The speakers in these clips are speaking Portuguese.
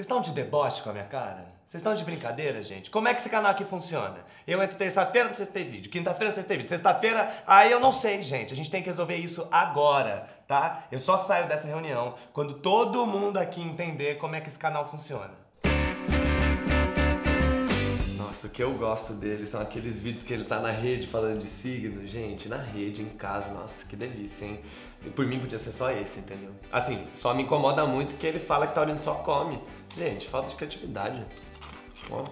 Vocês estão de deboche com a minha cara? Vocês estão de brincadeira, gente? Como é que esse canal aqui funciona? Eu entro terça-feira pra vocês terem vídeo, quinta-feira pra vocês terem vídeo, sexta-feira... Aí eu não sei, gente. A gente tem que resolver isso agora, tá? Eu só saio dessa reunião quando todo mundo aqui entender como é que esse canal funciona. Nossa, o que eu gosto dele são aqueles vídeos que ele tá na rede falando de signo. Gente, na rede, em casa, nossa, que delícia, hein? E por mim podia ser só esse, entendeu? Assim, só me incomoda muito que ele fala que taurino só come. Gente, falta de criatividade. Ó.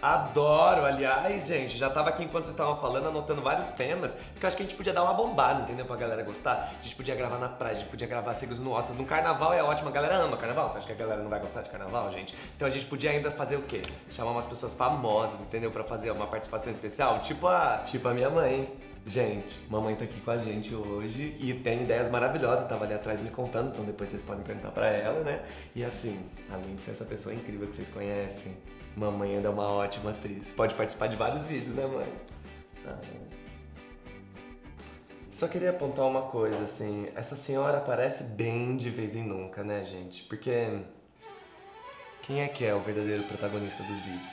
Adoro, aliás, gente, já tava aqui enquanto vocês estavam falando, anotando vários temas, porque eu acho que a gente podia dar uma bombada, entendeu? Pra galera gostar. A gente podia gravar na praia, a gente podia gravar signos no osso. No carnaval é ótimo, a galera ama carnaval. Você acha que a galera não vai gostar de carnaval, gente? Então a gente podia ainda fazer o quê? Chamar umas pessoas famosas, entendeu? Pra fazer uma participação especial, tipo a minha mãe, hein? Gente, mamãe tá aqui com a gente hoje e tem ideias maravilhosas, tava ali atrás me contando, então depois vocês podem perguntar pra ela, né? E assim, além de ser essa pessoa incrível que vocês conhecem, mamãe ainda é uma ótima atriz. Pode participar de vários vídeos, né, mãe? Ah, só queria apontar uma coisa, assim, essa senhora aparece bem de vez em nunca, né, gente? Porque quem é que é o verdadeiro protagonista dos vídeos?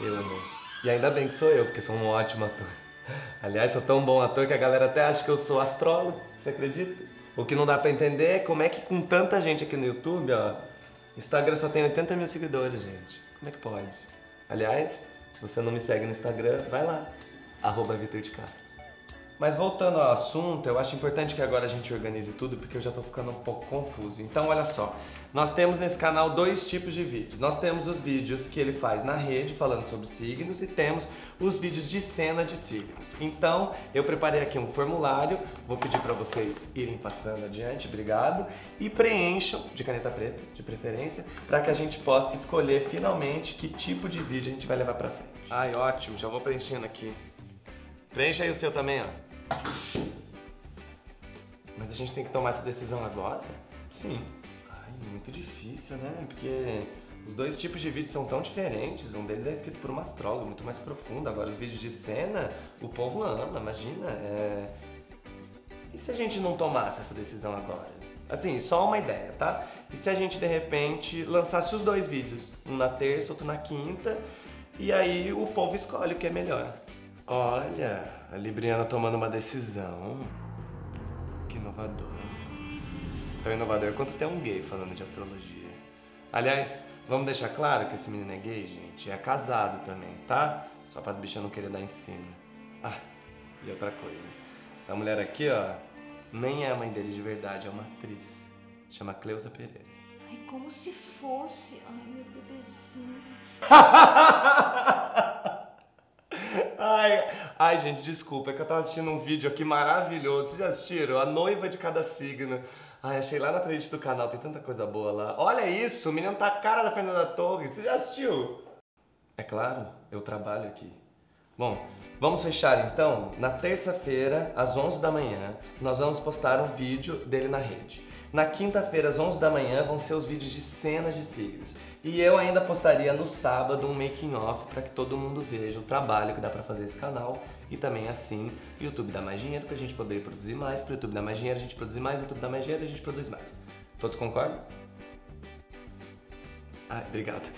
Eu, né? E ainda bem que sou eu, porque sou um ótimo ator. Aliás, sou tão bom ator que a galera até acha que eu sou astrólogo, você acredita? O que não dá pra entender é como é que com tanta gente aqui no YouTube, ó, Instagram só tem 80 mil seguidores, gente. Como é que pode? Aliás, se você não me segue no Instagram, vai lá, @VitorDiCastro. Mas voltando ao assunto, eu acho importante que agora a gente organize tudo, porque eu já tô ficando um pouco confuso. Então, olha só, nós temos nesse canal dois tipos de vídeos. Nós temos os vídeos que ele faz na rede, falando sobre signos, e temos os vídeos de cena de signos. Então, eu preparei aqui um formulário, vou pedir pra vocês irem passando adiante, obrigado, e preencham, de caneta preta, de preferência, pra que a gente possa escolher finalmente que tipo de vídeo a gente vai levar pra frente. Ai, ótimo, já vou preenchendo aqui. Preencha aí o seu também, ó. Mas a gente tem que tomar essa decisão agora? Sim. Ai, muito difícil, né? Porque os dois tipos de vídeos são tão diferentes. Um deles é escrito por um astrólogo, muito mais profundo. Agora, os vídeos de cena, o povo ama, imagina. E se a gente não tomasse essa decisão agora? Assim, só uma ideia, tá? E se a gente, de repente, lançasse os dois vídeos? Um na terça, outro na quinta. E aí o povo escolhe o que é melhor. Olha, a libriana tomando uma decisão. Que inovador. Tão inovador quanto ter um gay falando de astrologia. Aliás, vamos deixar claro que esse menino é gay, gente. É casado também, tá? Só para as bichas não quererem dar em cima. Ah, e outra coisa. Essa mulher aqui, ó, nem é a mãe dele de verdade, é uma atriz. Chama Cleusa Pereira. Ai, como se fosse. Ai, meu bebezinho. Ai, gente, desculpa, é que eu tava assistindo um vídeo aqui maravilhoso. Vocês já assistiram? A noiva de cada signo. Ai, achei lá na playlist do canal, tem tanta coisa boa lá. Olha isso, o menino tá a cara da Fernanda Torres. Você já assistiu? É claro, eu trabalho aqui. Bom, vamos fechar então. Na terça-feira, às 11 da manhã, nós vamos postar um vídeo dele na rede. Na quinta-feira, às 11 da manhã, vão ser os vídeos de cenas de signos. E eu ainda postaria no sábado um making off para que todo mundo veja o trabalho que dá para fazer esse canal. E também assim, o YouTube dá mais dinheiro pra gente poder produzir mais, pro YouTube dá mais dinheiro, a gente produzir mais, o YouTube dá mais dinheiro, a gente produz mais. Todos concordam? Ah, obrigado.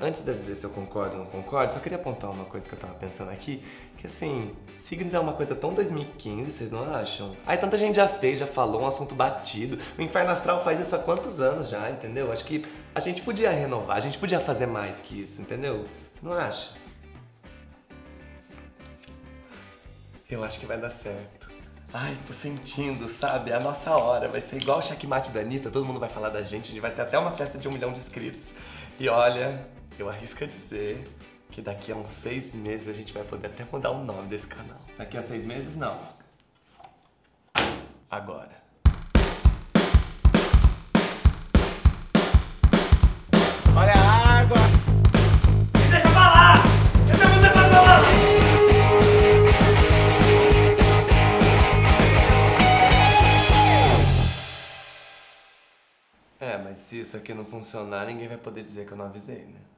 Antes de eu dizer se eu concordo ou não concordo, só queria apontar uma coisa que eu tava pensando aqui, que assim, signos é uma coisa tão 2015, vocês não acham? Aí tanta gente já fez, já falou, um assunto batido. O Inferno Astral faz isso há quantos anos já, entendeu? Acho que a gente podia renovar, a gente podia fazer mais que isso, entendeu? Você não acha? Eu acho que vai dar certo. Ai, tô sentindo, sabe? A nossa hora vai ser igual o checkmate da Anitta, todo mundo vai falar da gente, a gente vai ter até uma festa de 1 milhão de inscritos. E olha, eu arrisco a dizer que daqui a uns 6 meses a gente vai poder até mudar o nome desse canal. Daqui a 6 meses, não. Agora. Olha a água! Me deixa falar! Eu tenho muito pra falar! Mas se isso aqui não funcionar, ninguém vai poder dizer que eu não avisei, né?